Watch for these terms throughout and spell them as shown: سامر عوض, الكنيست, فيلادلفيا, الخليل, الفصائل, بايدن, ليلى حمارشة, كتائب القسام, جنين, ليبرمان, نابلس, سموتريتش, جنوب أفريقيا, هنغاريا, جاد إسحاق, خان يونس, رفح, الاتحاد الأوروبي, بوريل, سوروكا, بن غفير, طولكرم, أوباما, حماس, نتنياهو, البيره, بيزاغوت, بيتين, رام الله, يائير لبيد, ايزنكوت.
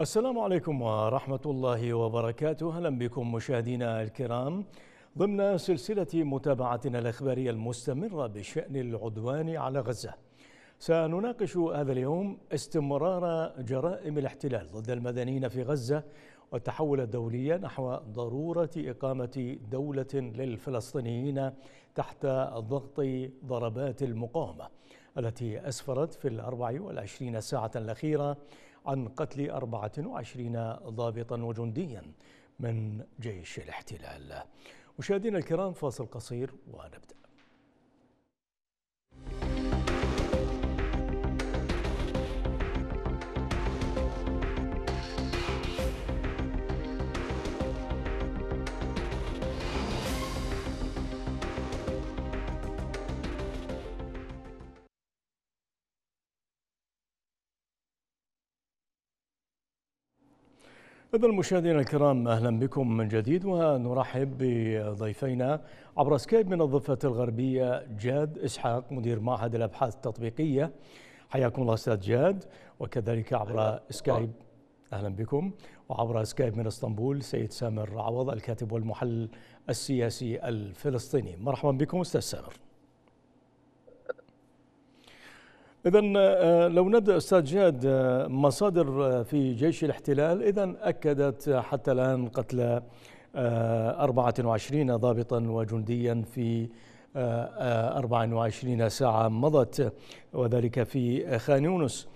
السلام عليكم ورحمة الله وبركاته. أهلا بكم مشاهدينا الكرام ضمن سلسلة متابعتنا الإخبارية المستمرة بشأن العدوان على غزة. سنناقش هذا اليوم استمرار جرائم الاحتلال ضد المدنيين في غزة والتحول الدولي نحو ضرورة إقامة دولة للفلسطينيين تحت ضغط ضربات المقاومة التي أسفرت في 24 ساعة الأخيرة عن قتل 24 ضابطا وجنديا من جيش الاحتلال. مشاهدينا الكرام، فاصل قصير ونبدأ. إذن مشاهدينا الكرام، أهلا بكم من جديد، ونرحب بضيفينا عبر سكايب من الضفة الغربية جاد إسحاق مدير معهد الأبحاث التطبيقية. حياكم الله أستاذ جاد، وكذلك عبر سكايب أهلا بكم، وعبر سكايب من اسطنبول سيد سامر عوض الكاتب والمحلل السياسي الفلسطيني. مرحبا بكم أستاذ سامر. إذن لو نبدأ أستاذ جاد، مصادر في جيش الاحتلال إذن أكدت حتى الآن قتل 24 ضابطا وجنديا في 24 ساعة مضت، وذلك في خان يونس،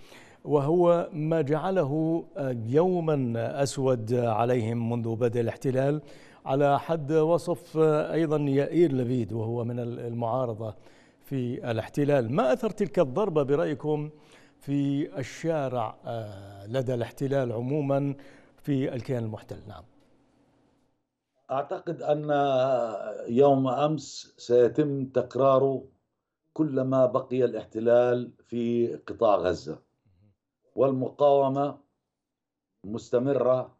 وهو ما جعله يوما أسود عليهم منذ بدء الاحتلال، على حد وصف أيضا يائير لبيد وهو من المعارضة في الاحتلال. ما أثر تلك الضربة برأيكم في الشارع لدى الاحتلال عموما في الكيان المحتل؟ نعم، أعتقد أن يوم أمس سيتم تكراره كلما بقي الاحتلال في قطاع غزة، والمقاومة مستمرة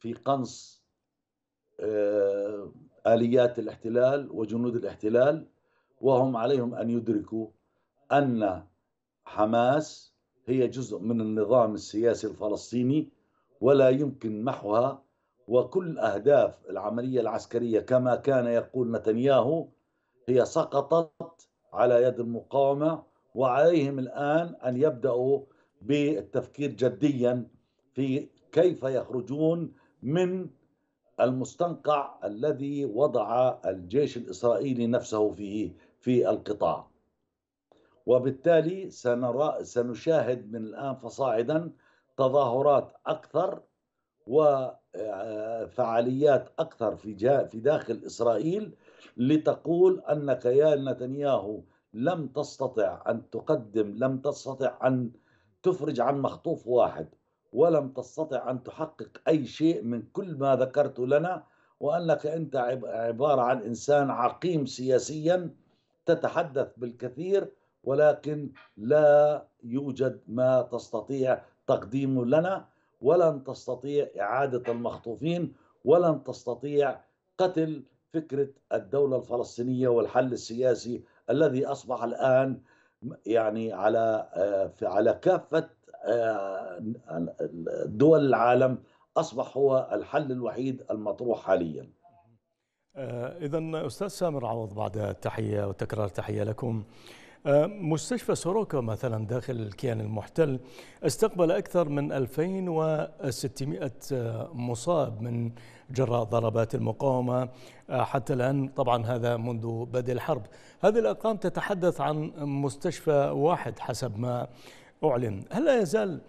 في قنص آليات الاحتلال وجنود الاحتلال، وهم عليهم أن يدركوا أن حماس هي جزء من النظام السياسي الفلسطيني ولا يمكن محوها، وكل أهداف العملية العسكرية كما كان يقول نتنياهو هي سقطت على يد المقاومة، وعليهم الآن أن يبدأوا بالتفكير جديا في كيف يخرجون من المستنقع الذي وضع الجيش الإسرائيلي نفسه فيه في القطاع. وبالتالي سنشاهد من الآن فصاعدا تظاهرات أكثر وفعاليات أكثر في داخل إسرائيل لتقول أن كيان نتنياهو لم تستطع أن تقدم، لم تستطع أن تفرج عن مخطوف واحد، ولم تستطع أن تحقق أي شيء من كل ما ذكرته لنا، وأنك أنت عبارة عن إنسان عقيم سياسيا تتحدث بالكثير ولكن لا يوجد ما تستطيع تقديمه لنا، ولن تستطيع إعادة المخطوفين، ولن تستطيع قتل فكرة الدولة الفلسطينية والحل السياسي الذي أصبح الآن يعني على كافة دول العالم أصبح هو الحل الوحيد المطروح حاليا. إذن أستاذ سامر عوض، بعد التحية وتكرار تحية لكم، مستشفى سوروكا مثلا داخل الكيان المحتل استقبل أكثر من 2600 مصاب من جراء ضربات المقاومة حتى الآن، طبعا هذا منذ بدء الحرب. هذه الأرقام تتحدث عن مستشفى واحد حسب ما أعلن. هل لا يزال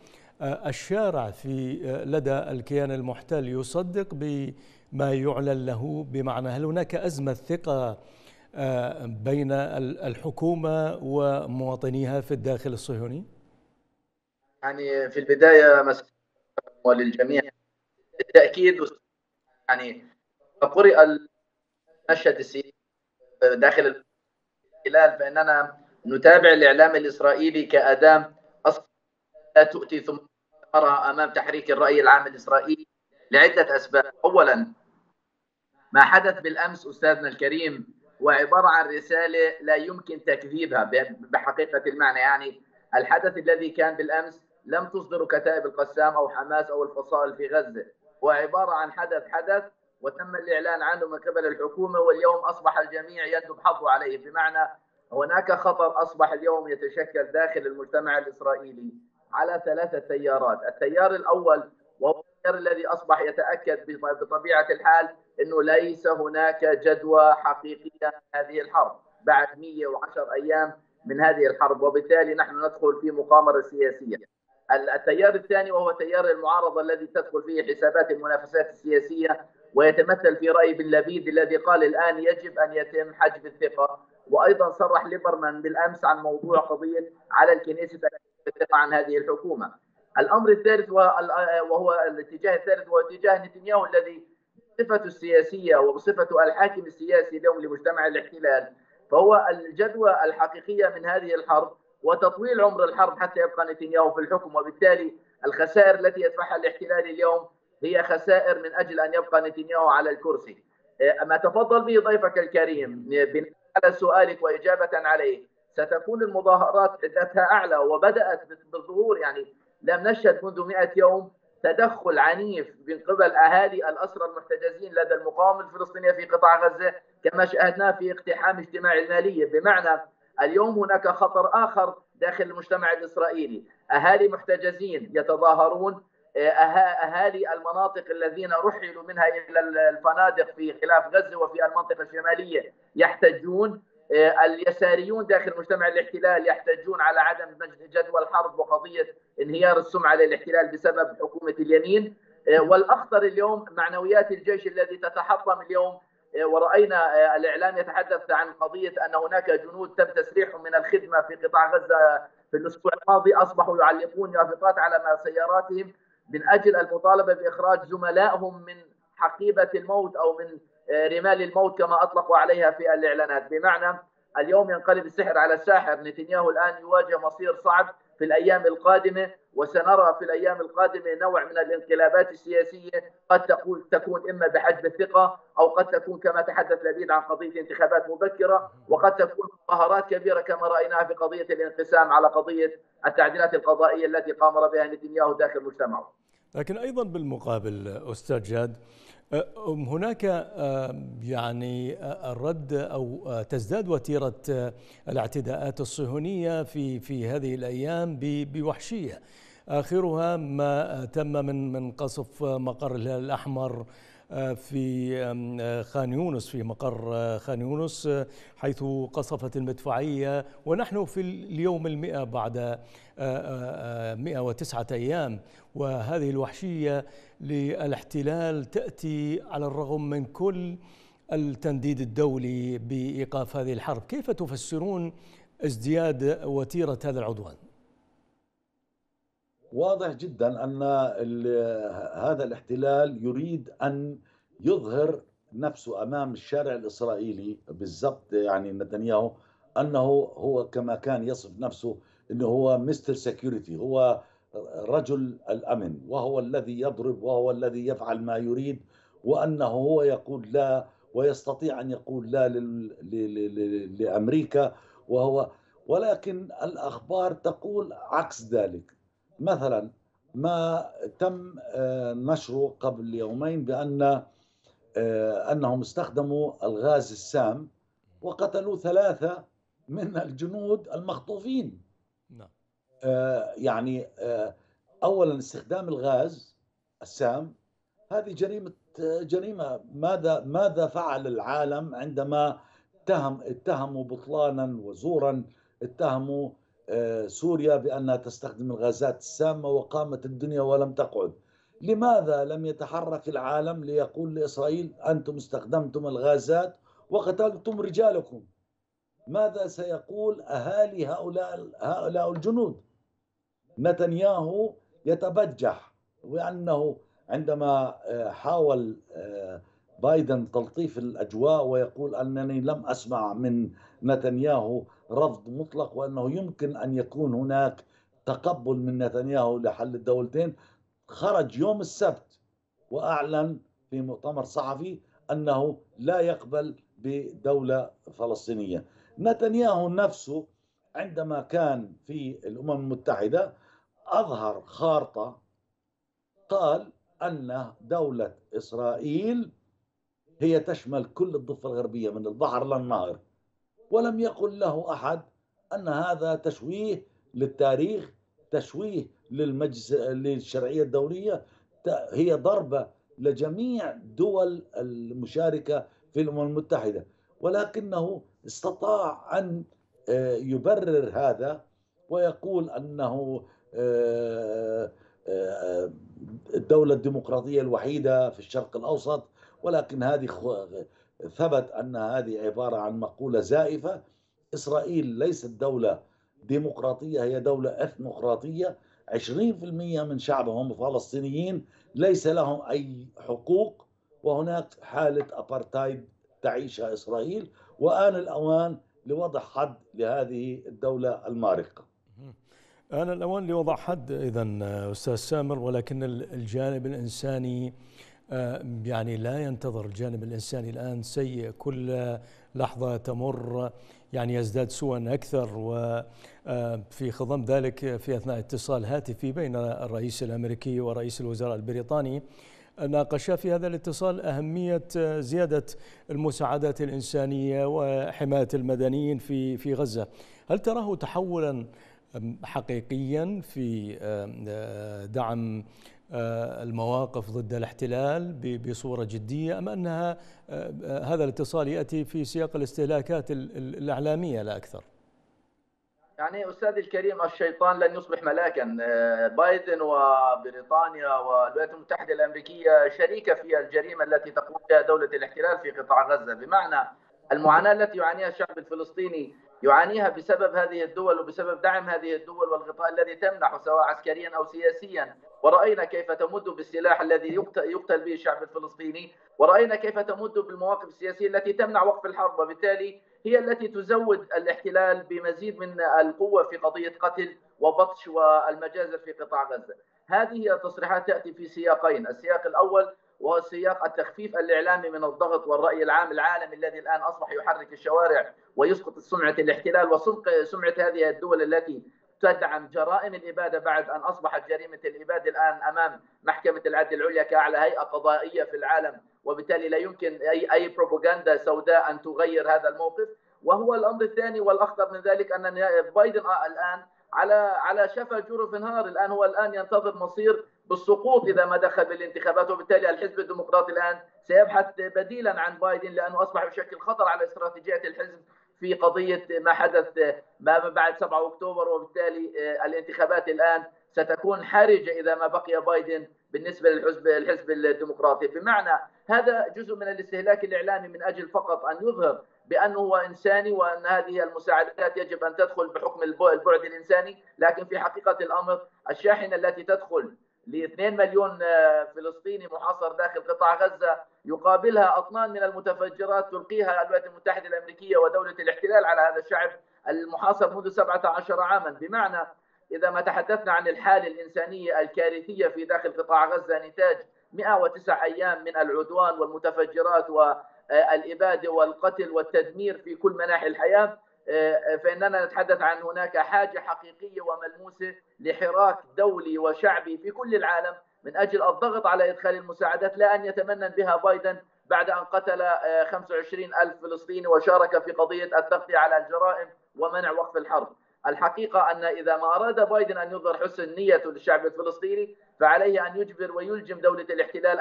الشارع في لدى الكيان المحتل يصدق بما يعلن له؟ بمعنى هل هناك أزمة ثقة بين الحكومة ومواطنيها في الداخل الصهيوني؟ يعني في البداية مسؤولية وللجميع بالتأكيد، يعني قرئ المشهد السياسي داخل الاحتلال، فإننا نتابع الإعلام الإسرائيلي كأداة لا تؤتي ثم ترى أمام تحريك الرأي العام الإسرائيلي لعدة أسباب. أولا، ما حدث بالأمس أستاذنا الكريم هو عبارة عن رسالة لا يمكن تكذيبها بحقيقة المعنى. يعني الحدث الذي كان بالأمس لم تصدر كتائب القسام أو حماس أو الفصائل في غزة، وعبارة عن حدث وتم الإعلان عنه من قبل الحكومة، واليوم أصبح الجميع يندب حظه عليه، بمعنى هناك خطر أصبح اليوم يتشكل داخل المجتمع الإسرائيلي على 3 تيارات. التيار الأول وهو الذي أصبح يتأكد بطبيعة الحال أنه ليس هناك جدوى حقيقية هذه الحرب بعد 110 أيام من هذه الحرب، وبالتالي نحن ندخل في مقامرة سياسية. التيار الثاني وهو تيار المعارضة الذي تدخل فيه حسابات المنافسات السياسية، ويتمثل في رأي بن لبيد الذي قال الآن يجب أن يتم حجب الثقة، وأيضا صرح ليبرمان بالأمس عن موضوع قضية على الكنيست عن هذه الحكومة. الأمر الثالث وهو الاتجاه الثالث هو اتجاه نتنياهو الذي بصفته السياسية وبصفته الحاكم السياسي اليوم لمجتمع الاحتلال، فهو الجدوى الحقيقية من هذه الحرب وتطويل عمر الحرب حتى يبقى نتنياهو في الحكم، وبالتالي الخسائر التي يدفعها الاحتلال اليوم هي خسائر من أجل أن يبقى نتنياهو على الكرسي. ما تفضل به ضيفك الكريم على سؤالك وإجابة عليه، ستكون المظاهرات حدتها أعلى وبدأت بالظهور، يعني لم نشهد منذ 100 يوم تدخل عنيف من قبل أهالي الأسرى المحتجزين لدى المقاومة الفلسطينية في قطاع غزة كما شاهدناه في اقتحام اجتماع المالية، بمعنى اليوم هناك خطر آخر داخل المجتمع الإسرائيلي، أهالي محتجزين يتظاهرون، أهالي المناطق الذين رحلوا منها إلى الفنادق في خلاف غزة وفي المنطقة الشمالية يحتجون، اليساريون داخل مجتمع الاحتلال يحتجون على عدم جدوى الحرب وقضية انهيار السمعة للاحتلال بسبب حكومة اليمين، والأخطر اليوم معنويات الجيش الذي تتحطم اليوم، ورأينا الإعلام يتحدث عن قضية أن هناك جنود تم تسريحهم من الخدمة في قطاع غزة في الأسبوع الماضي، أصبحوا يعلقون يافطات على سياراتهم من أجل المطالبة بإخراج زملائهم من حقيبة الموت أو من رمال الموت كما أطلقوا عليها في الإعلانات، بمعنى اليوم ينقلب السحر على الساحر. نتنياهو الآن يواجه مصير صعب في الأيام القادمة، وسنرى في الأيام القادمة نوع من الانقلابات السياسية قد تكون إما بحجب الثقة أو قد تكون كما تحدث لبيد عن قضية انتخابات مبكرة، وقد تكون مظاهرات كبيرة كما رأيناها في قضية الانقسام على قضية التعديلات القضائية التي قام بها نتنياهو داخل مجتمعه. لكن أيضا بالمقابل أستاذ جاد هناك يعني الرد أو تزداد وتيرة الاعتداءات الصهيونية في هذه الأيام بوحشية، آخرها ما تم من قصف مقر الهلال الأحمر في خان يونس، في مقر خان يونس حيث قصفت المدفعية، ونحن في اليوم 100 بعد 109 أيام، وهذه الوحشية للاحتلال تأتي على الرغم من كل التنديد الدولي بإيقاف هذه الحرب. كيف تفسرون ازدياد وتيرة هذا العدوان؟ واضح جدا أن هذا الاحتلال يريد أن يظهر نفسه أمام الشارع الإسرائيلي بالضبط، يعني نتنياهو أنه هو كما كان يصف نفسه أنه هو مستر سيكيورتي، هو رجل الأمن، وهو الذي يضرب وهو الذي يفعل ما يريد، وأنه هو يقول لا ويستطيع أن يقول لا لأمريكا ولكن الأخبار تقول عكس ذلك. مثلا ما تم نشره قبل يومين بأن أنهم استخدموا الغاز السام وقتلوا 3 من الجنود المخطوفين. يعني أولا استخدام الغاز السام هذه جريمة. ماذا فعل العالم عندما اتهموا بطلانا وزورا، اتهموا سوريا بأنها تستخدم الغازات السامة وقامت الدنيا ولم تقعد؟ لماذا لم يتحرك العالم ليقول لإسرائيل أنتم استخدمتم الغازات وقتلتم رجالكم؟ ماذا سيقول أهالي هؤلاء الجنود؟ نتنياهو يتبجح، وأنه عندما حاول بايدن تلطيف الأجواء ويقول أنني لم أسمع من نتنياهو رفض مطلق وأنه يمكن أن يكون هناك تقبل من نتنياهو لحل الدولتين، خرج يوم السبت وأعلن في مؤتمر صحفي أنه لا يقبل بدولة فلسطينية. نتنياهو نفسه عندما كان في الأمم المتحدة أظهر خارطة قال أن دولة إسرائيل هي تشمل كل الضفة الغربية من البحر للنهر، ولم يقل له أحد أن هذا تشويه للتاريخ، تشويه للشرعية الدولية، هي ضربة لجميع دول المشاركة في الأمم المتحدة. ولكنه استطاع أن يبرر هذا ويقول أنه الدولة الديمقراطية الوحيدة في الشرق الأوسط، ولكن هذه ثبت أن هذه عبارة عن مقولة زائفة. إسرائيل ليست دولة ديمقراطية، هي دولة اثنوقراطية. 20% من شعبهم فلسطينيين، ليس لهم أي حقوق، وهناك حالة أبارتايد تعيشها إسرائيل، وآن الأوان لوضع حد لهذه الدولة المارقة. آن الأوان لوضع حد إذن أستاذ سامر، ولكن الجانب الإنساني يعني لا ينتظر. الجانب الإنساني الآن سيء، كل لحظة تمر يعني يزداد سوءا أكثر. وفي خضم ذلك في أثناء اتصال هاتفي بين الرئيس الأمريكي ورئيس الوزراء البريطاني، ناقشا في هذا الاتصال أهمية زيادة المساعدات الإنسانية وحماية المدنيين في غزة. هل تراه تحولا حقيقيا في دعم المواقف ضد الاحتلال بصورة جدية، أم أنها هذا الاتصال يأتي في سياق الاستهلاكات الإعلامية لا أكثر؟ يعني أستاذ الكريم، الشيطان لن يصبح ملاكا. بايدن وبريطانيا والولايات المتحدة الأمريكية شريكة في الجريمة التي تقوم بها دولة الاحتلال في قطاع غزة، بمعنى المعاناة التي يعانيها الشعب الفلسطيني يعانيها بسبب هذه الدول وبسبب دعم هذه الدول والغطاء الذي تمنحه سواء عسكريا أو سياسيا. ورأينا كيف تمد بالسلاح الذي يقتل به الشعب الفلسطيني، ورأينا كيف تمد بالمواقف السياسية التي تمنع وقف الحرب، وبالتالي هي التي تزود الاحتلال بمزيد من القوة في قضية قتل وبطش والمجازر في قطاع غزة. هذه التصريحات تأتي في سياقين، السياق الأول وهو سياق التخفيف الإعلامي من الضغط والرأي العام العالمي الذي الآن أصبح يحرك الشوارع ويسقط سمعة الاحتلال وسمعة هذه الدول التي تدعم جرائم الإبادة بعد أن أصبحت جريمة الإبادة الآن أمام محكمة العدل العليا كأعلى هيئة قضائية في العالم، وبالتالي لا يمكن أي بروباغندا سوداء أن تغير هذا الموقف. وهو الأمر الثاني والأخطر من ذلك أن بايدن الآن على شفا جرف نهار، هو الآن ينتظر مصير بالسقوط إذا ما دخل بالانتخابات، وبالتالي الحزب الديمقراطي الآن سيبحث بديلا عن بايدن لأنه أصبح يشكل خطر على استراتيجية الحزب في قضية ما حدث ما بعد 7 أكتوبر، وبالتالي الانتخابات الآن ستكون حرجة إذا ما بقي بايدن بالنسبة للحزب الديمقراطي. بمعنى هذا جزء من الاستهلاك الإعلامي من أجل فقط أن يظهر بأنه هو إنساني وأن هذه المساعدات يجب أن تدخل بحكم البعد الإنساني، لكن في حقيقة الأمر الشاحنة التي تدخل ل2 مليون فلسطيني محاصر داخل قطاع غزة يقابلها أطنان من المتفجرات تلقيها الولايات المتحدة الأمريكية ودولة الاحتلال على هذا الشعب المحاصر منذ 17 عاما. بمعنى إذا ما تحدثنا عن الحالة الإنسانية الكارثية في داخل قطاع غزة نتاج 109 أيام من العدوان والمتفجرات والإبادة والقتل والتدمير في كل مناحي الحياة، فإننا نتحدث عن هناك حاجة حقيقية وملموسة لحراك دولي وشعبي في كل العالم من أجل الضغط على إدخال المساعدات، لا أن يتمنن بها بايدن بعد أن قتل 25 ألف فلسطيني وشارك في قضية التغطية على الجرائم ومنع وقف الحرب. الحقيقة أن إذا ما أراد بايدن أن يظهر حسن نية للشعب الفلسطيني فعليه أن يجبر ويلجم دولة الاحتلال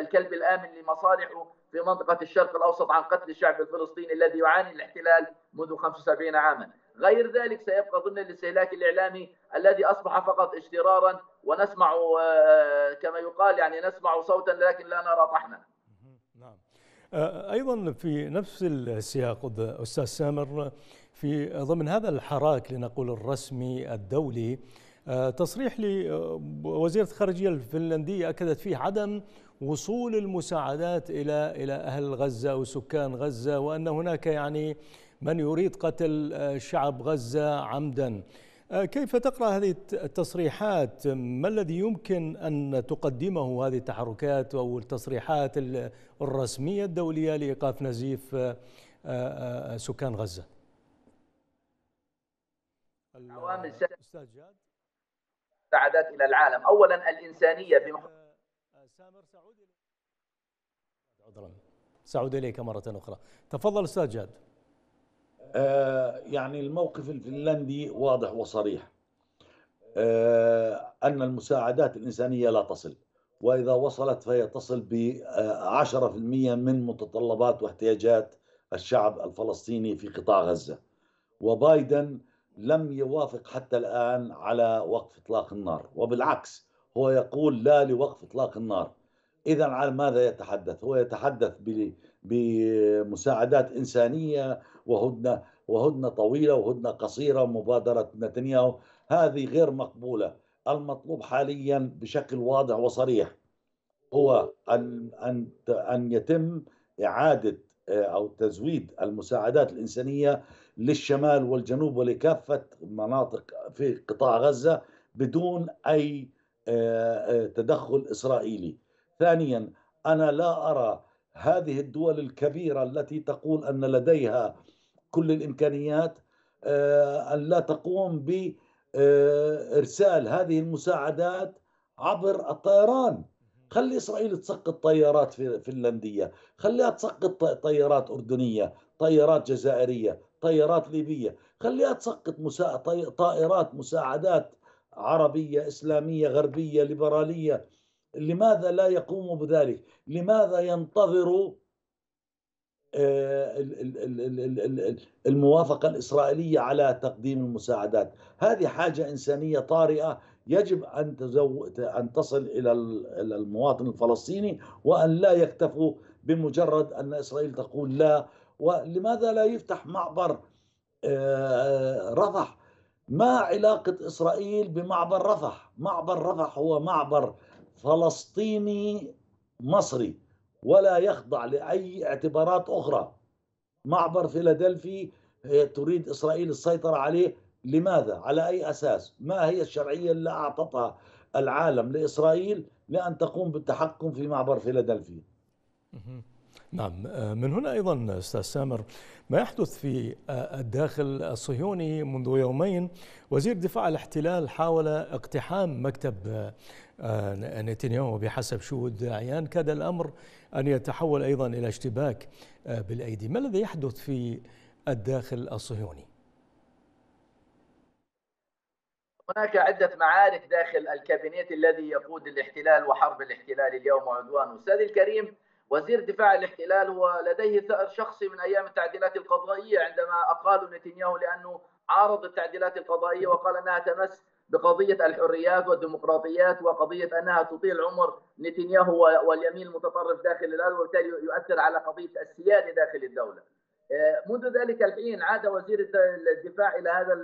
الكلب الآمن لمصالحه في منطقة الشرق الأوسط عن قتل الشعب الفلسطيني الذي يعاني الاحتلال منذ 75 عاما. غير ذلك سيبقى ضمن الاستهلاك الإعلامي الذي أصبح فقط اشترارا، ونسمع كما يقال يعني نسمع صوتا لكن لا نرى طحنا. نعم. أيضا في نفس السياق أستاذ سامر، في ضمن هذا الحراك لنقول الرسمي الدولي، تصريح لوزيرة الخارجية الفنلندية أكدت فيه عدم وصول المساعدات إلى أهل غزة وسكان غزة، وأن هناك يعني من يريد قتل شعب غزة عمدا. كيف تقرأ هذه التصريحات؟ ما الذي يمكن أن تقدمه هذه التحركات أو التصريحات الرسمية الدولية لإيقاف نزيف سكان غزة؟ عوامل السعادات إلى العالم. أولا الإنسانية سامر سعود إليك مرة أخرى، تفضل أستاذ جاد. يعني الموقف الفنلندي واضح وصريح، أن المساعدات الإنسانية لا تصل، وإذا وصلت فهي تصل ب10% من متطلبات واحتياجات الشعب الفلسطيني في قطاع غزة. وبايدن لم يوافق حتى الآن على وقف إطلاق النار، وبالعكس هو يقول لا لوقف إطلاق النار. إذا عن ماذا يتحدث؟ هو يتحدث بمساعدات إنسانية وهدنة طويلة وهدنة قصيرة. مبادرة نتنياهو هذه غير مقبولة. المطلوب حاليا بشكل واضح وصريح هو أن يتم إعادة أو تزويد المساعدات الإنسانية للشمال والجنوب ولكافة مناطق في قطاع غزة بدون أي تدخل إسرائيلي. ثانيا، أنا لا أرى هذه الدول الكبيرة التي تقول أن لديها كل الإمكانيات أن لا تقوم بإرسال هذه المساعدات عبر الطيران. خلي إسرائيل تسقط طيارات فنلندية، خليها تسقط طيارات أردنية، طيارات جزائرية، طيارات ليبية، خليها تسقط طائرات مساعدات عربية إسلامية غربية ليبرالية. لماذا لا يقوموا بذلك؟ لماذا ينتظروا الموافقة الإسرائيلية على تقديم المساعدات؟ هذه حاجة إنسانية طارئة يجب أن تصل إلى المواطن الفلسطيني، وأن لا يكتفوا بمجرد أن إسرائيل تقول لا. ولماذا لا يفتح معبر رفح؟ ما علاقة إسرائيل بمعبر رفح؟ معبر رفح هو معبر فلسطيني مصري ولا يخضع لأي اعتبارات أخرى. معبر فيلادلفيا تريد إسرائيل السيطرة عليه، لماذا؟ على أي أساس؟ ما هي الشرعية اللي أعطتها العالم لإسرائيل لأن تقوم بالتحكم في معبر فيلادلفيا؟ نعم، من هنا أيضا أستاذ سامر ما يحدث في الداخل الصهيوني منذ يومين. وزير دفاع الاحتلال حاول اقتحام مكتب نتنياهو بحسب شهود عيان، كاد الأمر أن يتحول أيضا إلى اشتباك بالأيدي. ما الذي يحدث في الداخل الصهيوني؟ هناك عدة معارك داخل الكابينيت الذي يقود الاحتلال وحرب الاحتلال اليوم وعدوانه. أستاذي الكريم، وزير دفاع الاحتلال هو لديه ثأر شخصي من أيام التعديلات القضائية، عندما أقالوا نتنياهو لأنه عارض التعديلات القضائية وقال أنها تمس بقضية الحريات والديمقراطيات وقضية أنها تطيل عمر نتنياهو واليمين المتطرف داخل الدولة، وبالتالي يؤثر على قضية السيادة داخل الدولة. منذ ذلك الحين عاد وزير الدفاع إلى هذا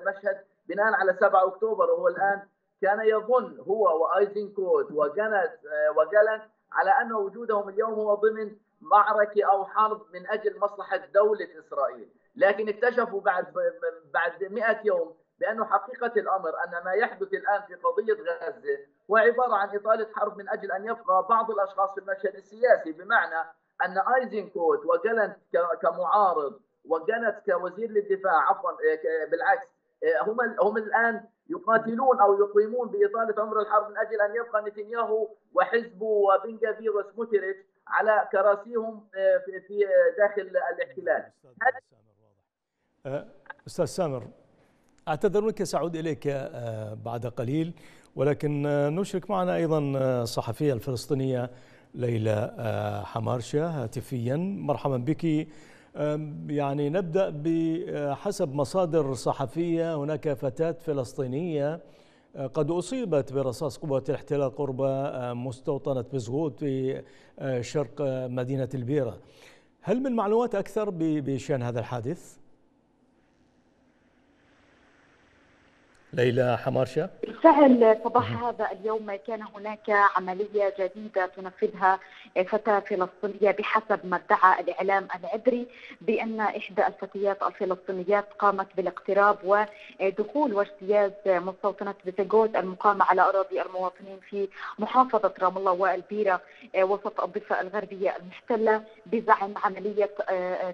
المشهد بناء على 7 أكتوبر، وهو الآن كان يظن هو وايزنكوت وجالنت على أن وجودهم اليوم هو ضمن معركة أو حرب من أجل مصلحة دولة إسرائيل، لكن اكتشفوا بعد 100 يوم بأن حقيقة الأمر أن ما يحدث الآن في قضية غزة هو عبارة عن إطالة حرب من أجل أن يبقى بعض الأشخاص في المشهد السياسي، بمعنى أن أيزنكوت وجالنت كمعارض وجالنت كوزير للدفاع بالعكس هم الآن يقاتلون أو يقيمون بإطالة عمر الحرب من أجل أن يبقى نتنياهو وحزبه وبن غفير وسموتريتش على كراسيهم في داخل الاحتلال. أستاذ سامر، أعتذر منك، سأعود إليك بعد قليل، ولكن نشرك معنا أيضا الصحفية الفلسطينية ليلى حمارشة هاتفيا. مرحبا بك. يعني نبدأ بحسب مصادر صحفية، هناك فتاة فلسطينية قد أصيبت برصاص قوات الاحتلال قرب مستوطنة بيزاغوت في شرق مدينة البيره. هل من معلومات أكثر بشأن هذا الحادث؟ ليلى حمارشة، بالفعل صباح هذا اليوم كان هناك عملية جديدة تنفذها فتاة فلسطينية بحسب ما ادعى الإعلام العبري، بأن إحدى الفتيات الفلسطينيات قامت بالاقتراب ودخول واجتياز مستوطنة بيزاغوت المقامة على أراضي المواطنين في محافظة رام الله والبيره وسط الضفة الغربية المحتلة، بزعم عملية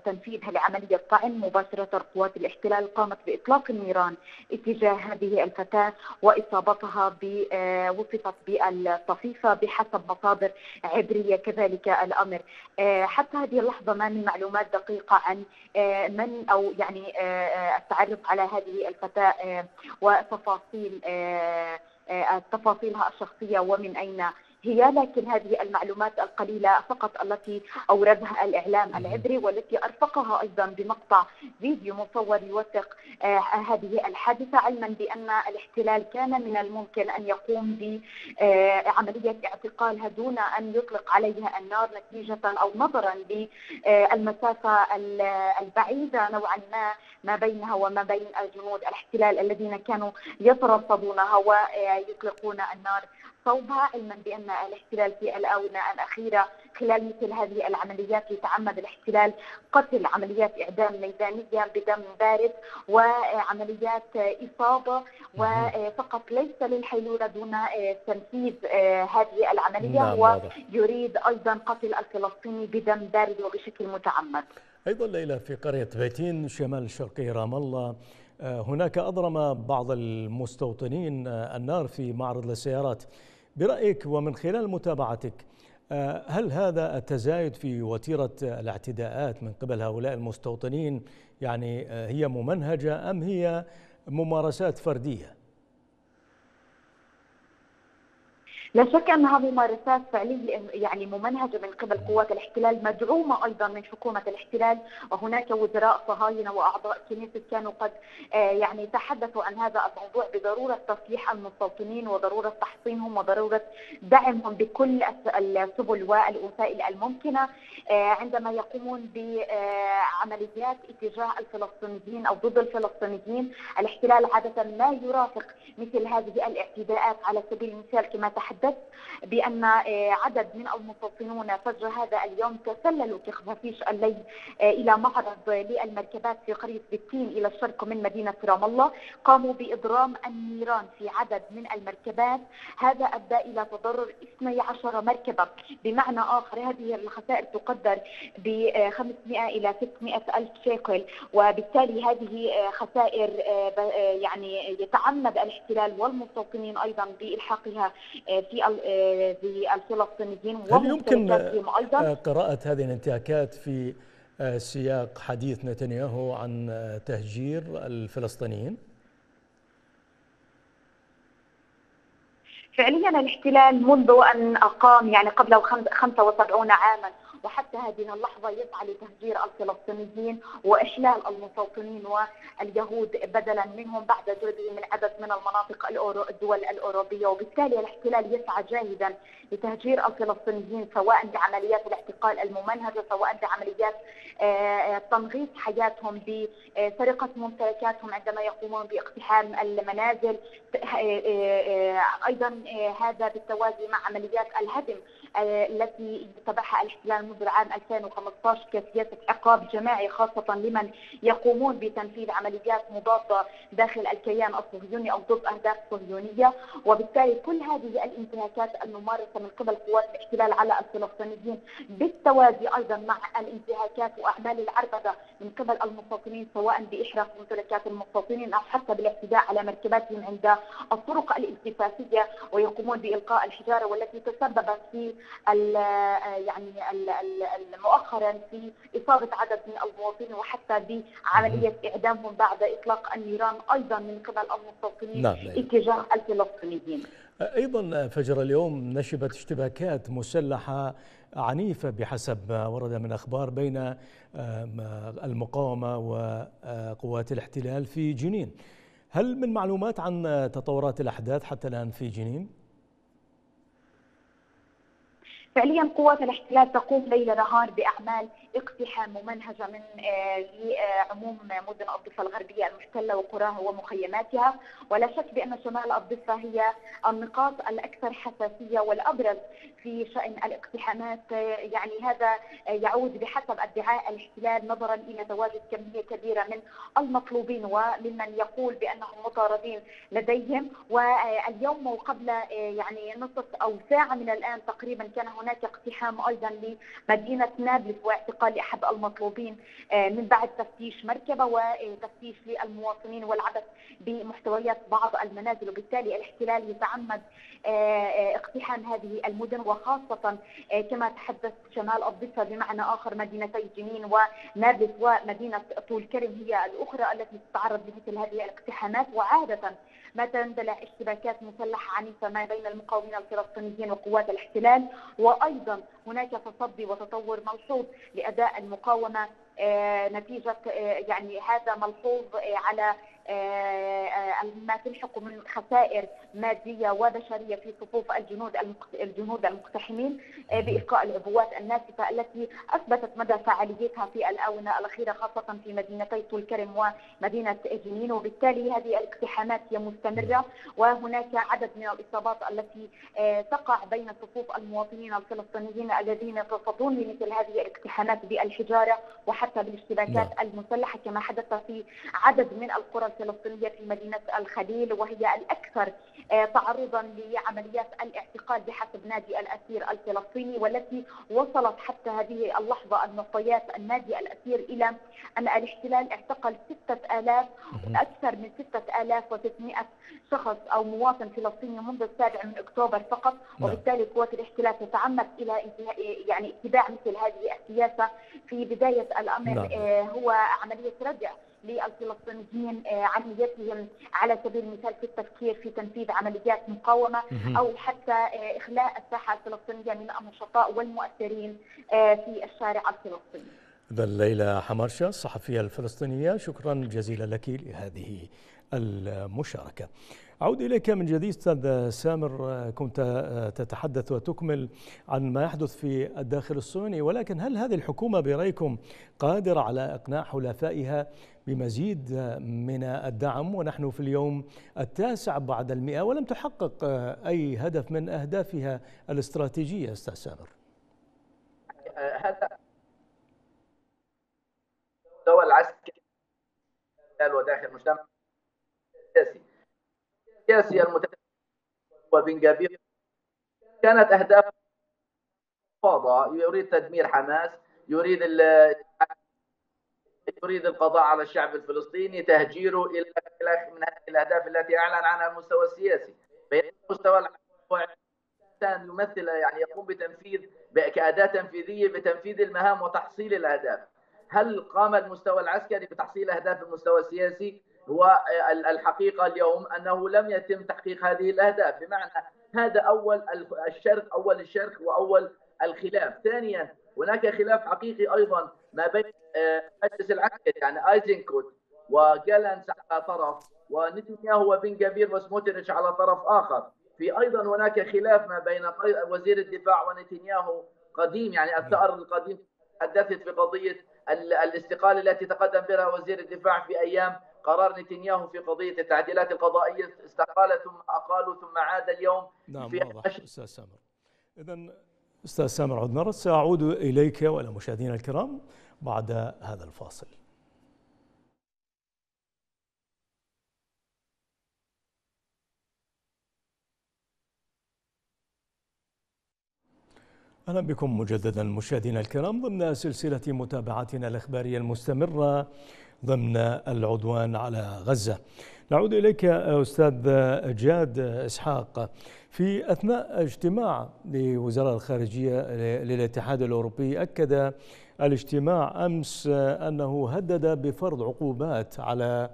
تنفيذها لعملية طعن. مباشرة قوات الاحتلال قامت بإطلاق النيران اتجاه هذه هذه الفتاة وإصابتها وصفت بالطفيفة بحسب مصادر عبرية كذلك الأمر. حتى هذه اللحظة ما من معلومات دقيقة عن من أو يعني التعرف على هذه الفتاة وتفاصيل تفاصيلها الشخصية ومن أين هي، لكن هذه المعلومات القليلة فقط التي أوردها الإعلام العبري والتي أرفقها أيضا بمقطع فيديو مصور يوثق هذه الحادثة، علما بأن الاحتلال كان من الممكن أن يقوم بعملية اعتقالها دون أن يطلق عليها النار، نتيجة أو نظرا للمسافة البعيدة نوعا ما بينها وما بين الجنود الاحتلال الذين كانوا يترصدونها ويطلقون النار صوبها، علما بأن الاحتلال في الآونة الأخيرة خلال مثل هذه العمليات يتعمد الاحتلال قتل عمليات إعدام ميدانية بدم بارد وعمليات إصابة، وفقط ليس للحيلولة دون تنفيذ هذه العملية، ويريد أيضا قتل الفلسطيني بدم بارد وبشكل متعمد. أيضا ليلى، في قرية بيتين شمال شرقي رام الله هناك أضرم بعض المستوطنين النار في معرض للسيارات. برأيك ومن خلال متابعتك، هل هذا التزايد في وتيرة الاعتداءات من قبل هؤلاء المستوطنين يعني هي ممنهجة أم هي ممارسات فردية؟ لا شك أنها ممارسات فعلية يعني ممنهجة من قبل قوات الاحتلال، مدعومة أيضا من حكومة الاحتلال، وهناك وزراء صهاينة وأعضاء كنيست كانوا قد يعني تحدثوا عن هذا الموضوع بضرورة تصليح المستوطنين وضرورة تحصينهم وضرورة دعمهم بكل السبل والوسائل الممكنة عندما يقومون بعمليات اتجاه الفلسطينيين أو ضد الفلسطينيين. الاحتلال عادة ما يرافق مثل هذه الاعتداءات، على سبيل المثال كما تحدث بأن عدد من المستوطنون فجر هذا اليوم تسللوا كخفافيش الليل إلى معرض للمركبات في قرية بيتين إلى الشرق من مدينة رام الله، قاموا بإضرام النيران في عدد من المركبات، هذا أدى إلى تضرر 12 مركبة. بمعنى آخر هذه الخسائر تقدر ب 500 إلى 600 ألف شيكل، وبالتالي هذه خسائر يعني يتعمد الاحتلال والمستوطنين أيضا بإلحاقها في الفلسطينيين. هل يمكن قراءة هذه الانتهاكات في سياق حديث نتنياهو عن تهجير الفلسطينيين؟ فعليا الاحتلال منذ أن أقام يعني قبل 75 عاما وحتى هذه اللحظة يسعى لتهجير الفلسطينيين وإحلال المستوطنين واليهود بدلا منهم بعد جلبهم من عدد من المناطق الدول الأوروبية، وبالتالي الاحتلال يسعى جاهدا لتهجير الفلسطينيين سواء بعمليات الاعتقال الممنهجة، سواء بعمليات تنغيص حياتهم، بسرقة ممتلكاتهم عندما يقومون باقتحام المنازل، أيضا هذا بالتوازي مع عمليات الهدم التي تبعها الاحتلال منذ العام 2015 كسياسة عقاب جماعي خاصة لمن يقومون بتنفيذ عمليات مضادة داخل الكيان الصهيوني أو ضد أهداف صهيونية. وبالتالي كل هذه الانتهاكات الممارسة من قبل قوات الاحتلال على الفلسطينيين بالتوازي أيضا مع الانتهاكات وأعمال العربدة من قبل المستوطنين، سواء بإحراق ممتلكات المستوطنين أو حتى بالاعتداء على مركباتهم عند الطرق الالتفافية ويقومون بإلقاء الحجارة، والتي تسببت في يعني مؤخرا في إصابة عدد من المواطنين وحتى بعملية إعدامهم بعد إطلاق النيران أيضا من قبل المستوطنين اتجاه الفلسطينيين. أيضا فجر اليوم نشبت اشتباكات مسلحة عنيفة بحسب ما ورد من أخبار بين المقاومة وقوات الاحتلال في جنين. هل من معلومات عن تطورات الأحداث حتى الآن في جنين؟ فعليا قوات الاحتلال تقوم ليل نهار بأعمال اقتحام ممنهجة من عموم مدن الضفة الغربية المحتلة وقراها ومخيماتها، ولا شك بأن شمال الضفة هي النقاط الأكثر حساسية والأبرز في شأن الاقتحامات. يعني هذا يعود بحسب ادعاء الاحتلال نظرا إلى تواجد كمية كبيرة من المطلوبين وممن يقول بأنهم مطاردين لديهم. واليوم وقبل يعني نصف أو ساعة من الآن تقريبا كان هناك اقتحام أيضا لمدينة نابلس واعتقال أحد المطلوبين من بعد تفتيش مركبة وتفتيش للمواطنين والعبث بمحتويات بعض المنازل، وبالتالي الاحتلال يتعمد اقتحام هذه المدن، وخاصة كما تحدث شمال الضفة، بمعنى آخر مدينتي جنين ونابلس ومدينة طولكرم هي الأخرى التي تتعرض لمثل هذه الاقتحامات. وعادة ما تندلع اشتباكات مسلحة عنيفة ما بين المقاومين الفلسطينيين وقوات الاحتلال، وأيضا هناك تصدي وتطور ملحوظ لأداء المقاومة نتيجة يعني هذا ملحوظ على ما تلحق من خسائر مادية وبشرية في صفوف الجنود المقتحمين بإلقاء العبوات الناسفة التي أثبتت مدى فعاليتها في الآونة الأخيرة، خاصة في مدينتي طولكرم ومدينة جنين. وبالتالي هذه الاقتحامات هي مستمرة، وهناك عدد من الإصابات التي تقع بين صفوف المواطنين الفلسطينيين الذين يتصدون لمثل هذه الاقتحامات بالحجارة وحتى بالاشتباكات المسلحة، كما حدث في عدد من القرى الفلسطينية في مدينة الخليل، وهي الأكثر تعرضا لعمليات الاعتقال بحسب نادي الأسير الفلسطيني، والتي وصلت حتى هذه اللحظة المعطيات النادي الأسير إلى أن الاحتلال اعتقل 6000 أكثر من 6300 شخص أو مواطن فلسطيني منذ 7 أكتوبر فقط. وبالتالي قوات الاحتلال تتعمد إلى يعني اتباع مثل هذه السياسة. في بداية الأمر هو عملية ردع للفلسطينيين عملياتهم على سبيل المثال في التفكير في تنفيذ عمليات مقاومة أو حتى إخلاء الساحة الفلسطينية من النشطاء والمؤثرين في الشارع الفلسطيني. إذا ليلى حمارشة الصحفية الفلسطينية، شكرا جزيلا لك لهذه المشاركة. أعود إليك من جديد أستاذ سامر، كنت تتحدث وتكمل عن ما يحدث في الداخل الصهيوني، ولكن هل هذه الحكومة برأيكم قادرة على إقناع حلفائها بمزيد من الدعم؟ ونحن في اليوم 9 بعد 100 ولم تحقق أي هدف من أهدافها الاستراتيجية أستاذ سامر. هذا دول عسكري وداخل مجتمع سياسي المتدين وبن غفير كانت أهداف فاضة، يريد تدمير حماس، يريد القضاء على الشعب الفلسطيني، تهجيره إلى من هذه الأهداف التي أعلن عنها على المستوى السياسي. بينما المستوى الإنسان يمثل يعني يقوم بتنفيذ كأداة تنفيذية بتنفيذ المهام وتحصيل الأهداف. هل قام المستوى العسكري بتحصيل أهداف المستوى السياسي؟ والحقيقة اليوم أنه لم يتم تحقيق هذه الأهداف، بمعنى هذا أول الشرخ وأول الخلاف. ثانيا هناك خلاف حقيقي أيضا ما بين المجلس العسكري يعني ايزنكوت وجالانس على طرف، ونتنياهو وبن غفير وسموتريتش على طرف آخر. في أيضا هناك خلاف ما بين وزير الدفاع ونتنياهو قديم، يعني الثأر القديم تحدثت في قضية الاستقالة التي تقدم بها وزير الدفاع في أيام قرار نتنياهو في قضية التعديلات القضائية، استقال ثم أقالوا ثم عاد اليوم. نعم واضح أستاذ سامر. إذن أستاذ سامر عوض نرد، سأعود إليك وإلى مشاهدينا الكرام بعد هذا الفاصل. أهلا بكم مجددا مشاهدينا الكرام ضمن سلسلة متابعتنا الإخبارية المستمرة ضمن العدوان على غزة. نعود إليك أستاذ جاد إسحاق. في أثناء اجتماع لوزراء الخارجية للاتحاد الأوروبي، أكد الاجتماع أمس أنه هدد بفرض عقوبات على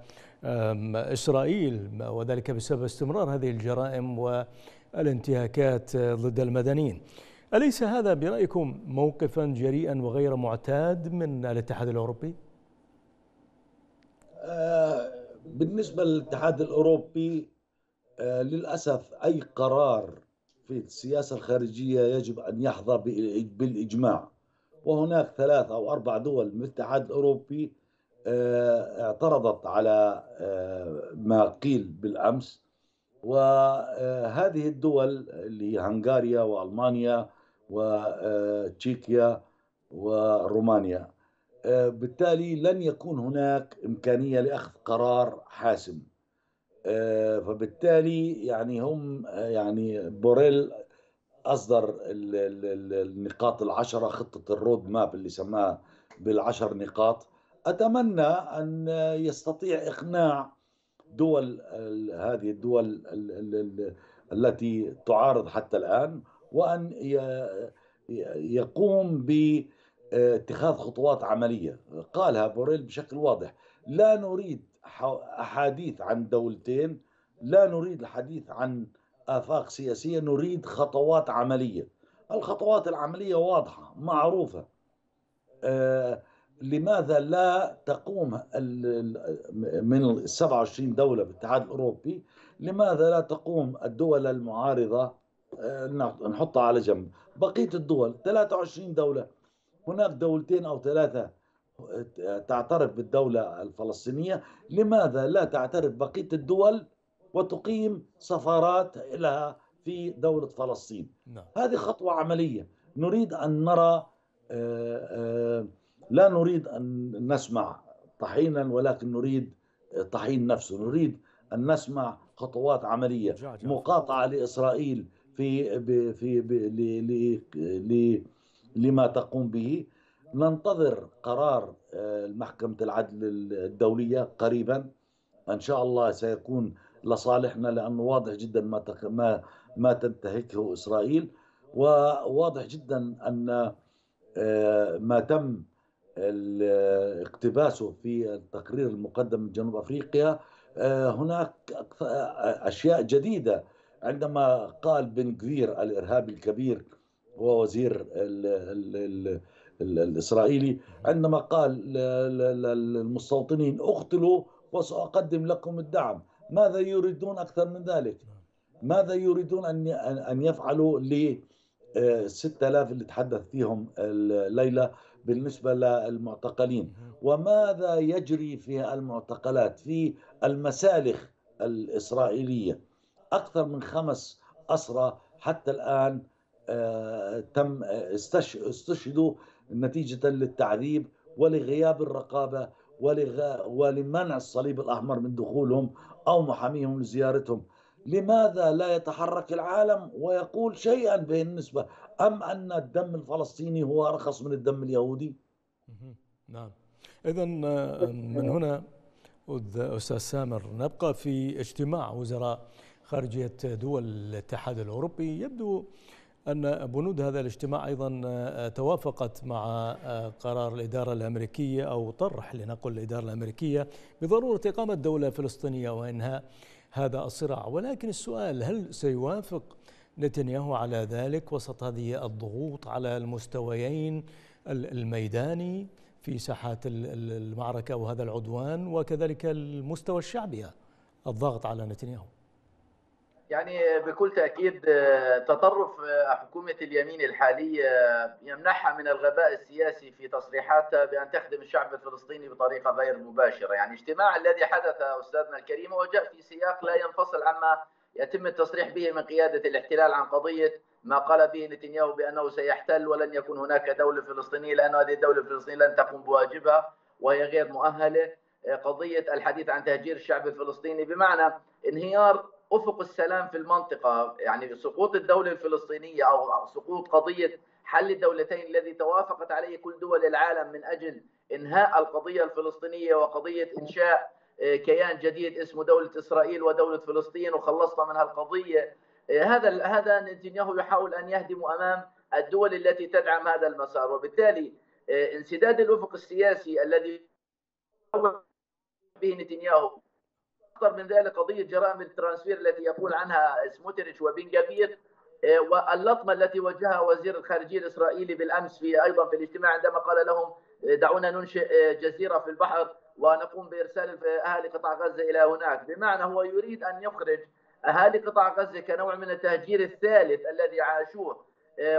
إسرائيل، وذلك بسبب استمرار هذه الجرائم والانتهاكات ضد المدنيين. أليس هذا برأيكم موقفا جريئا وغير معتاد من الاتحاد الأوروبي؟ بالنسبة للاتحاد الأوروبي للأسف أي قرار في السياسة الخارجية يجب أن يحظى بالإجماع، وهناك 3 أو 4 دول من الاتحاد الأوروبي اعترضت على ما قيل بالأمس، وهذه الدول اللي هي هنغاريا وألمانيا وتشيكيا ورومانيا. بالتالي لن يكون هناك إمكانية لأخذ قرار حاسم، فبالتالي يعني هم يعني بوريل أصدر النقاط العشرة، خطة الرود ماب اللي سماها بالعشر نقاط. أتمنى أن يستطيع إقناع دول هذه الدول التي تعارض حتى الآن، وأن يقوم باتخاذ خطوات عملية. قالها بوريل بشكل واضح: لا نريد أحاديث عن دولتين، لا نريد الحديث عن آفاق سياسية، نريد خطوات عملية. الخطوات العملية واضحة معروفة. لماذا لا تقوم من 27 دولة بالاتحاد الأوروبي، لماذا لا تقوم الدول المعارضة، نحطها على جنب، بقية الدول 23 دولة، هناك دولتين أو ثلاثة تعترف بالدولة الفلسطينية، لماذا لا تعترف بقية الدول وتقيم سفارات لها في دولة فلسطين؟ هذه خطوة عملية نريد أن نرى. لا نريد أن نسمع طحينا، ولكن نريد طحين نفسه. نريد أن نسمع خطوات عملية. مقاطعة لإسرائيل في لما تقوم به. ننتظر قرار محكمة العدل الدولية قريبا إن شاء الله، سيكون لصالحنا، لأنه واضح جدا ما تنتهكه إسرائيل، وواضح جدا أن ما تم اقتباسه في التقرير المقدم من جنوب أفريقيا، هناك أشياء جديدة. عندما قال بن غفير الإرهابي الكبير ووزير الإسرائيلي، عندما قال للمستوطنين: اقتلوا وسأقدم لكم الدعم، ماذا يريدون أكثر من ذلك؟ ماذا يريدون أن يفعلوا ل 6000 اللي تحدث فيهم الليلة بالنسبة للمعتقلين؟ وماذا يجري في المعتقلات في المسالخ الإسرائيلية؟ أكثر من 5 أسرى حتى الآن تم استشهدوا نتيجة للتعذيب ولغياب الرقابة ولمنع الصليب الأحمر من دخولهم أو محاميهم لزيارتهم. لماذا لا يتحرك العالم ويقول شيئا بالنسبة؟ أم أن الدم الفلسطيني هو أرخص من الدم اليهودي؟ نعم. إذن من هنا أستاذ سامر، نبقى في اجتماع وزراء خارجية دول الاتحاد الأوروبي. يبدو أن بنود هذا الاجتماع أيضا توافقت مع قرار الإدارة الأمريكية، أو طرح لنقل الإدارة الأمريكية، بضرورة إقامة دولة فلسطينية وإنهاء هذا الصراع. ولكن السؤال: هل سيوافق نتنياهو على ذلك وسط هذه الضغوط على المستويين، الميداني في ساحات المعركة وهذا العدوان، وكذلك المستوى الشعبي الضغط على نتنياهو؟ يعني بكل تأكيد تطرف حكومة اليمين الحالية يمنحها من الغباء السياسي في تصريحاتها بأن تخدم الشعب الفلسطيني بطريقة غير مباشرة. يعني الاجتماع الذي حدث أستاذنا الكريم وجاء في سياق لا ينفصل عما يتم التصريح به من قيادة الاحتلال عن قضية ما قال به نتنياهو بأنه سيحتل ولن يكون هناك دولة فلسطينية، لأن هذه الدولة الفلسطينية لن تقوم بواجبها وهي غير مؤهلة. قضية الحديث عن تهجير الشعب الفلسطيني بمعنى انهيار أفق السلام في المنطقة، يعني سقوط الدولة الفلسطينية أو سقوط قضية حل الدولتين الذي توافقت عليه كل دول العالم من أجل إنهاء القضية الفلسطينية وقضية إنشاء كيان جديد اسمه دولة إسرائيل ودولة فلسطين وخلصنا من هالقضية. هذا نتنياهو يحاول أن يهدم أمام الدول التي تدعم هذا المسار، وبالتالي انسداد الأفق السياسي الذي يحاول به نتنياهو. أكثر من ذلك قضية جرائم الترانسفير التي يقول عنها سموتريتش وبن غفير، واللطمة التي وجهها وزير الخارجية الإسرائيلي بالأمس أيضا في الاجتماع، عندما قال لهم: دعونا ننشئ جزيرة في البحر ونقوم بإرسال أهالي قطاع غزة إلى هناك. بمعنى هو يريد أن يخرج أهالي قطاع غزة كنوع من التهجير الثالث الذي عاشوه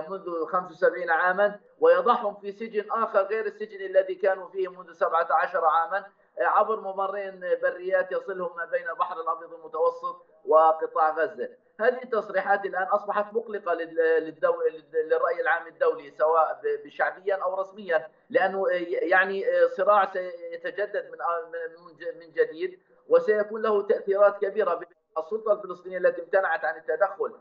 منذ 75 عاما، ويضعهم في سجن آخر غير السجن الذي كانوا فيه منذ 17 عاما، عبر ممرين بريات يصلهم ما بين البحر الأبيض المتوسط وقطاع غزة. هذه التصريحات الآن أصبحت مقلقة للرأي العام الدولي، سواء شعبيا أو رسميا، لأنه يعني صراع سيتجدد من جديد، وسيكون له تأثيرات كبيرة. السلطة الفلسطينية التي امتنعت عن التدخل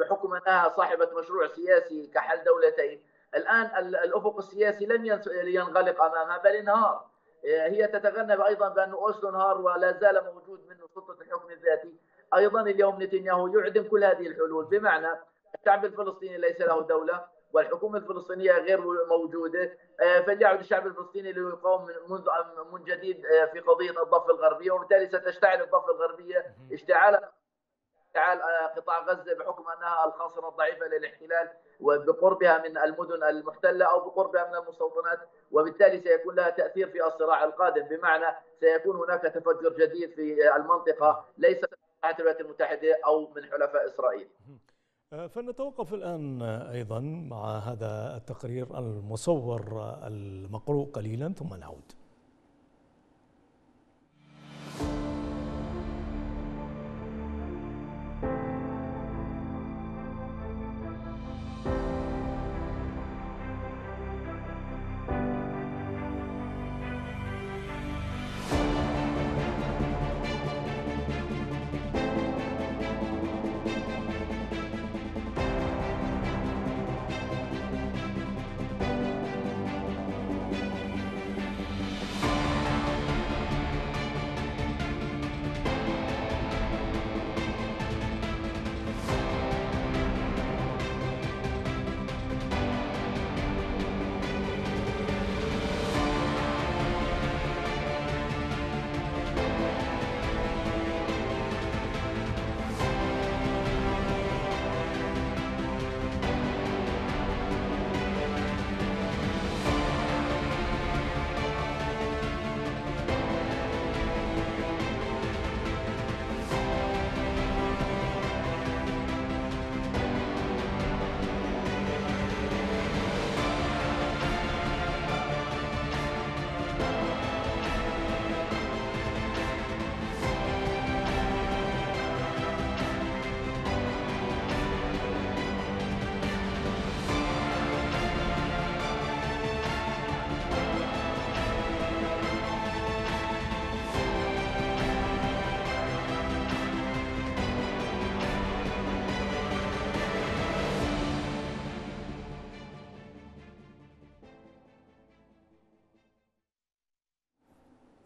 بحكم أنها صاحبة مشروع سياسي كحل دولتين، الآن الأفق السياسي لن ينغلق أمامها بل انهار. هي تتغنى أيضا بأن أوسلو انهار ولا زال موجود منه سلطة الحكم الذاتي. أيضا اليوم نتنياهو يعدم كل هذه الحلول، بمعنى الشعب الفلسطيني ليس له دولة والحكومة الفلسطينية غير موجودة، فليعد الشعب الفلسطيني ليقاوم من جديد في قضية الضفة الغربية، وبالتالي ستشتعل الضفة الغربية اشتعال قطاع غزة بحكم أنها الخاصرة الضعيفة للاحتلال وبقربها من المدن المحتلة أو بقربها من المستوطنات، وبالتالي سيكون لها تأثير في الصراع القادم، بمعنى سيكون هناك تفجر جديد في المنطقة ليس من الولايات المتحدة أو من حلفاء إسرائيل. فلنتوقف الآن أيضا مع هذا التقرير المصور المقروء قليلا ثم نعود.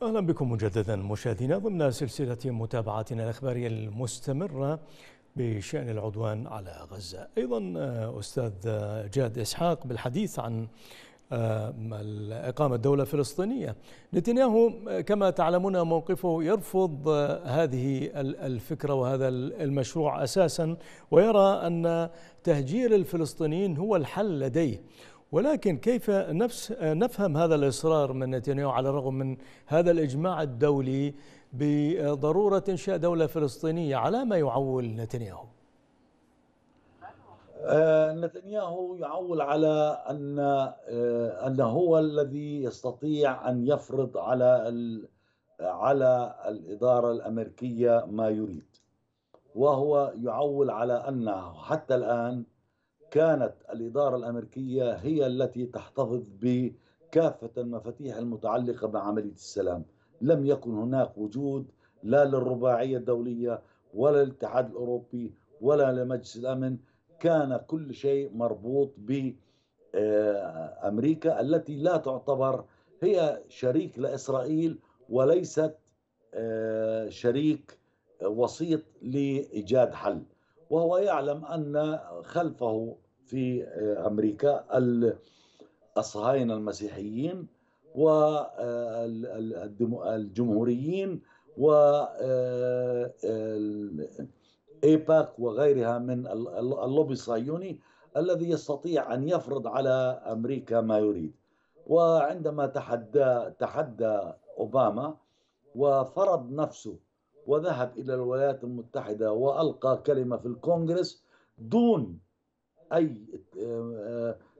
أهلا بكم مجددا مشاهدينا ضمن سلسلة متابعتنا الإخبارية المستمرة بشأن العدوان على غزة. أيضا أستاذ جاد إسحاق بالحديث عن إقامة دولة فلسطينية. نتنياهو كما تعلمون موقفه يرفض هذه الفكرة وهذا المشروع أساسا، ويرى أن تهجير الفلسطينيين هو الحل لديه، ولكن كيف نفهم هذا الإصرار من نتنياهو على الرغم من هذا الإجماع الدولي بضرورة إنشاء دولة فلسطينية؟ على ما يعول نتنياهو؟ نتنياهو يعول على أن هو الذي يستطيع أن يفرض على الإدارة الأمريكية ما يريد، وهو يعول على أنه حتى الآن كانت الإدارة الأمريكية هي التي تحتفظ بكافة المفاتيح المتعلقة بعملية السلام. لم يكن هناك وجود لا للرباعية الدولية ولا للاتحاد الأوروبي ولا لمجلس الأمن، كان كل شيء مربوط بأمريكا التي لا تعتبر هي شريك لإسرائيل وليست شريك وسيط لإيجاد حل، وهو يعلم أن خلفه في أمريكا الصهاينة المسيحيين والجمهوريين والإيباك وغيرها من اللوبي الصهيوني الذي يستطيع أن يفرض على أمريكا ما يريد. وعندما تحدى أوباما وفرض نفسه وذهب إلى الولايات المتحدة وألقى كلمة في الكونغرس دون أي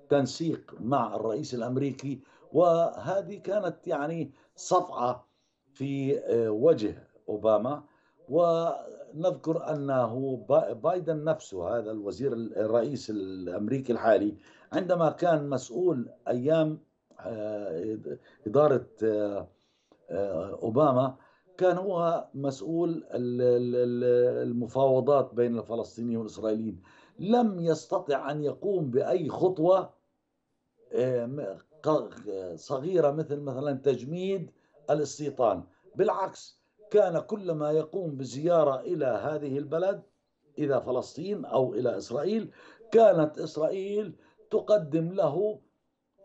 تنسيق مع الرئيس الأمريكي، وهذه كانت يعني صفعة في وجه أوباما. ونذكر أنه بايدن نفسه هذا الرئيس الأمريكي الحالي عندما كان مسؤول أيام إدارة أوباما كان هو مسؤول المفاوضات بين الفلسطينيين والإسرائيليين، لم يستطع أن يقوم بأي خطوة صغيرة مثل مثلا تجميد الاستيطان. بالعكس، كان كلما يقوم بزيارة إلى هذه البلد، إلى فلسطين أو إلى إسرائيل، كانت إسرائيل تقدم له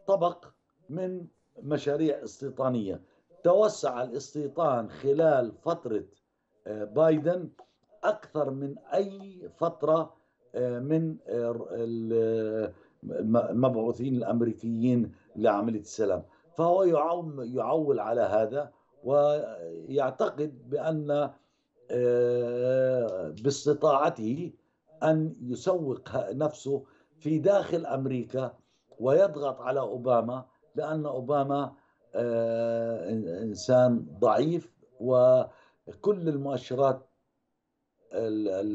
طبق من مشاريع استيطانية. توسع الاستيطان خلال فترة بايدن أكثر من أي فترة من المبعوثين الأمريكيين لعملية السلام، فهو يعول على هذا ويعتقد بأن باستطاعته أن يسوق نفسه في داخل أمريكا ويضغط على أوباما، لأن أوباما إنسان ضعيف وكل المؤشرات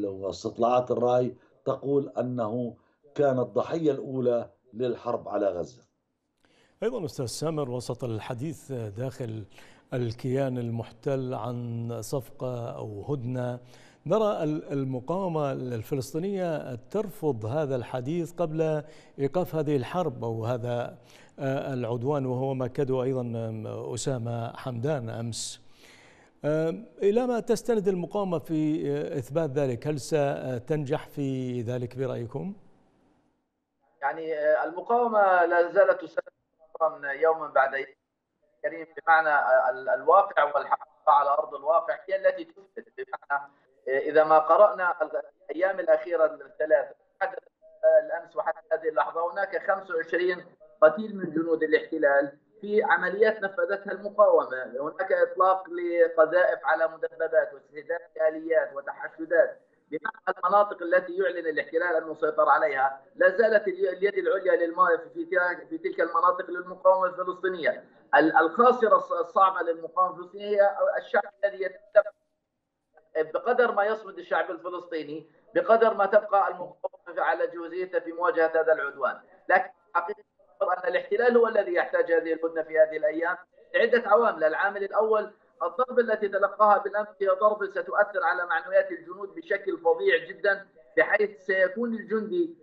واستطلاعات الرأي تقول أنه كان الضحية الأولى للحرب على غزة. أيضا أستاذ سامر، وسط الحديث داخل الكيان المحتل عن صفقة أو هدنة، نرى المقاومة الفلسطينية ترفض هذا الحديث قبل إيقاف هذه الحرب أو هذا العدوان، وهو ما كده أيضا أسامة حمدان أمس. إلى ما تستند المقاومة في إثبات ذلك؟ هل ستنجح في ذلك برأيكم؟ يعني المقاومة لا زالت تسارع يوما بعد يوم كريم، بمعنى الواقع والحقيقة على أرض الواقع هي التي تثبت. بمعنى إذا ما قرأنا الأيام الأخيرة الثلاثة، حدث الأمس وحتى هذه اللحظة، هناك 25 قتيل من جنود الاحتلال في عمليات نفذتها المقاومة. هناك إطلاق لقذائف على مدببات واستهداف آليات وتحشدات. بمعنى المناطق التي يعلن الاحتلال أنه سيطر عليها لا زالت اليد العليا في تلك المناطق للمقاومة الفلسطينية. الخاسرة الصعبة للمقاومة الفلسطينية هي الشعب الذي يتبع. بقدر ما يصمد الشعب الفلسطيني، بقدر ما تبقى المقاومة على جهوزيتها في مواجهة هذا العدوان. لكن الحقيقة أن الاحتلال هو الذي يحتاج هذه الهدنة في هذه الأيام لعدة عوامل. العامل الأول، الضربة التي تلقاها بالأمس هي ضربة ستؤثر على معنويات الجنود بشكل فظيع جدا، بحيث سيكون الجندي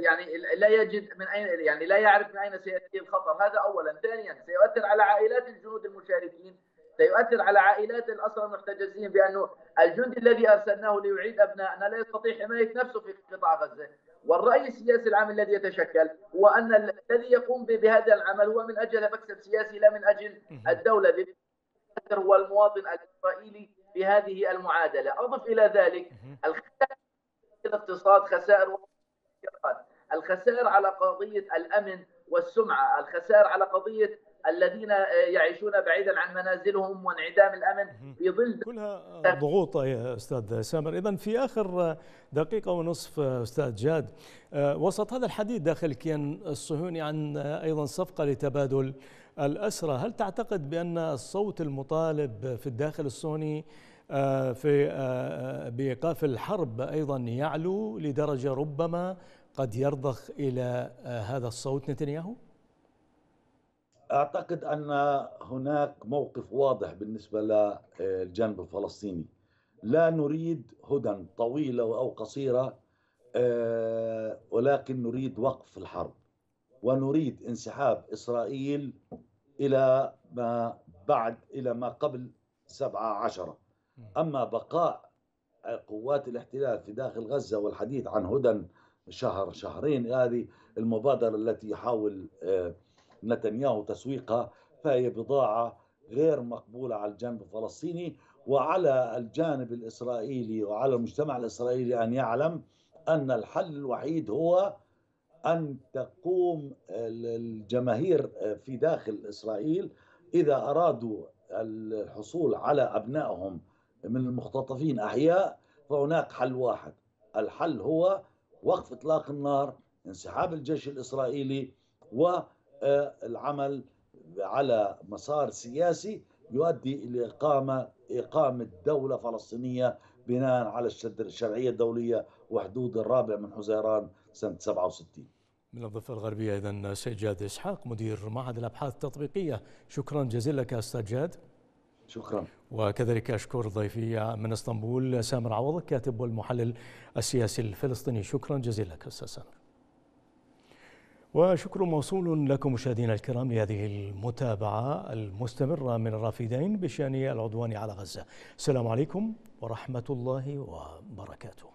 يعني لا يجد من أين، يعني لا يعرف من أين سيأتي الخطر. هذا أولا. ثانيا، سيؤثر على عائلات الجنود المشاركين، سيؤثر على عائلات الأسرى المحتجزين، بأنه الجندي الذي أرسلناه ليعيد أبنائنا لا يستطيع حماية نفسه في قطاع غزة. والرأي السياسي العام الذي يتشكل هو أن الذي يقوم بهذا العمل هو من أجل مكسب سياسي لا من أجل الدولة، هو المواطن الإسرائيلي في هذه المعادلة. أضف إلى ذلك الخسائر في الاقتصاد، الخسائر على قضية الأمن والسمعة، الخسائر على قضية الذين يعيشون بعيدا عن منازلهم وانعدام الأمن في ظل كلها ضغوط. يا أستاذ سامر، إذن في آخر دقيقة ونصف أستاذ جاد، وسط هذا الحديث داخل الكيان الصهيوني عن أيضا صفقة لتبادل الأسرى، هل تعتقد بأن الصوت المطالب في الداخل الصهيوني في بإيقاف الحرب أيضا يعلو لدرجة ربما قد يرضخ إلى هذا الصوت نتنياهو؟ أعتقد أن هناك موقف واضح بالنسبة للجانب الفلسطيني. لا نريد هدن طويلة أو قصيرة، ولكن نريد وقف الحرب، ونريد انسحاب إسرائيل إلى ما بعد، إلى ما قبل 17. أما بقاء قوات الاحتلال في داخل غزة والحديث عن هدن شهر شهرين، هذه المبادرة التي يحاول نتنياهو تسويقها فهي بضاعة غير مقبولة على الجانب الفلسطيني. وعلى الجانب الإسرائيلي وعلى المجتمع الإسرائيلي أن يعلم أن الحل الوحيد هو أن تقوم الجماهير في داخل إسرائيل، إذا أرادوا الحصول على أبنائهم من المختطفين أحياء، فهناك حل واحد. الحل هو وقف إطلاق النار، انسحاب الجيش الإسرائيلي، والعمل على مسار سياسي يؤدي إلى إقامة دولة فلسطينية بناء على الشرعية الدولية وحدود 4 حزيران 67. من الضفة الغربية إذن سيد جاد إسحاق، مدير معهد الأبحاث التطبيقية. شكرا جزيلا لك أستاذ جاد. شكرا. وكذلك أشكر ضيفي من اسطنبول سامر عوض الكاتب والمحلل السياسي الفلسطيني، شكرا جزيلا لك أستاذ سامر. وشكر موصول لكم مشاهدينا الكرام لهذه المتابعة المستمرة من الرافدين بشأن العدوان على غزة. السلام عليكم ورحمة الله وبركاته.